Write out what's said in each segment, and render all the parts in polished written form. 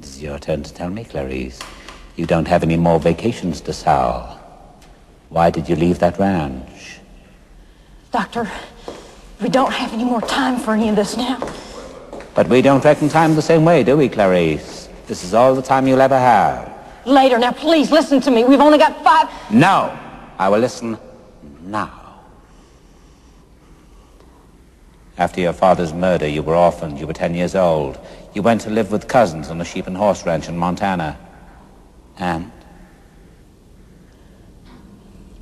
It's your turn to tell me, Clarice. You don't have any more vacations to sell. Why did you leave that ranch? Doctor, we don't have any more time for any of this now. But we don't reckon time the same way, do we, Clarice? This is all the time you'll ever have. Later, now please listen to me. We've only got 5... No! I will listen now. After your father's murder, you were orphaned. You were 10 years old. You went to live with cousins on a sheep and horse ranch in Montana. And?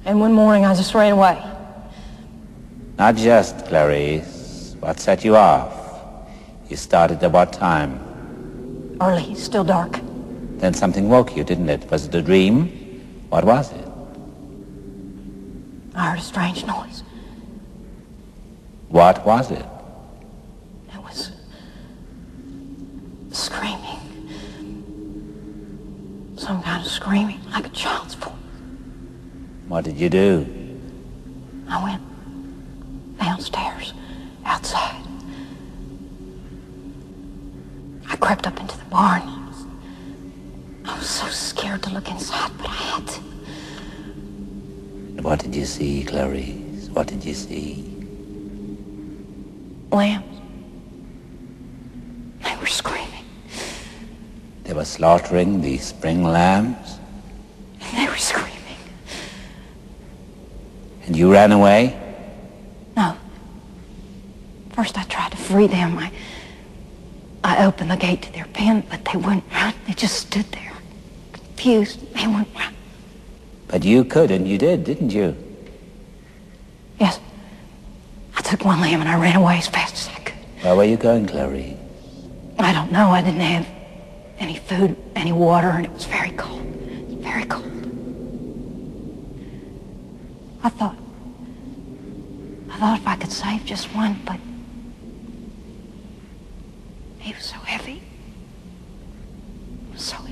And one morning I just ran away. Not just, Clarice. What set you off? You started at what time? Early, still dark. Then something woke you, didn't it? Was it a dream? What was it? I heard a strange noise. What was it? It was screaming. Some kind of screaming, like a child's voice. What did you do? I went downstairs, outside. I crept up into the barn. I was so scared to look inside, but I had to. What did you see, Clarice? What did you see? Lambs. They were screaming. They were slaughtering the spring lambs? And they were screaming. And you ran away? No. First I tried to free them. I opened the gate to their pen, but they wouldn't run. They just stood there, confused. They wouldn't run. But you could, and you did, didn't you? Yes. I took one lamb and I ran away as fast as I could. Where were you going, Clarice? I don't know. I didn't have any food, any water, and it was very cold. Very cold. I thought if I could save just one, but... He was so heavy. He was so heavy.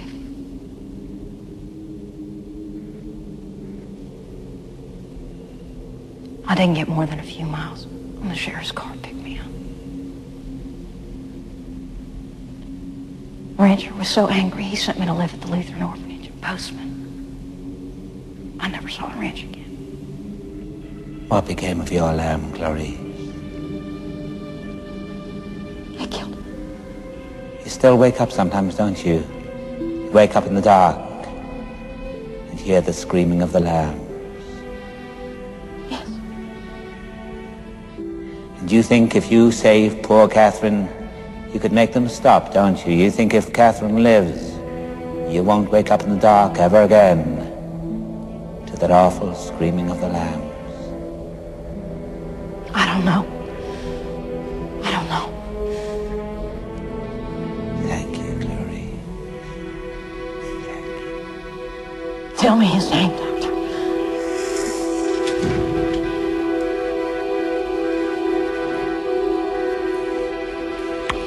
I didn't get more than a few miles when the sheriff's car picked me up. Rancher was so angry, he sent me to live at the Lutheran Orphanage in Postman. I never saw a ranch again. What became of your lamb, Clarice? I killed it. You still wake up sometimes, don't you? You wake up in the dark and hear the screaming of the lamb. Do you think if you save poor Catherine, you could make them stop, don't you? You think if Catherine lives, you won't wake up in the dark ever again to that awful screaming of the lambs? I don't know. I don't know. Thank you, Clarice. Thank you. Tell me his name, Doctor.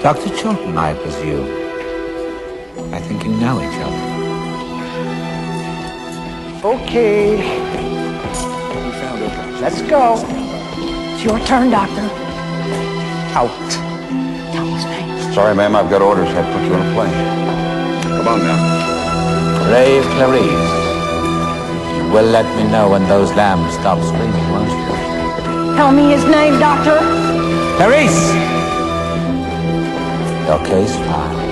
Doctor Chilton, I presume. I think you know each other. Okay. We found it. Let's go. It's your turn, Doctor. Out. Tell me his name. Sorry, ma'am, I've got orders. I've put you on a plane. Come on now. Brave Clarice. You will let me know when those lambs stop screaming, won't you? Tell me his name, Doctor. Clarice! Your case filed.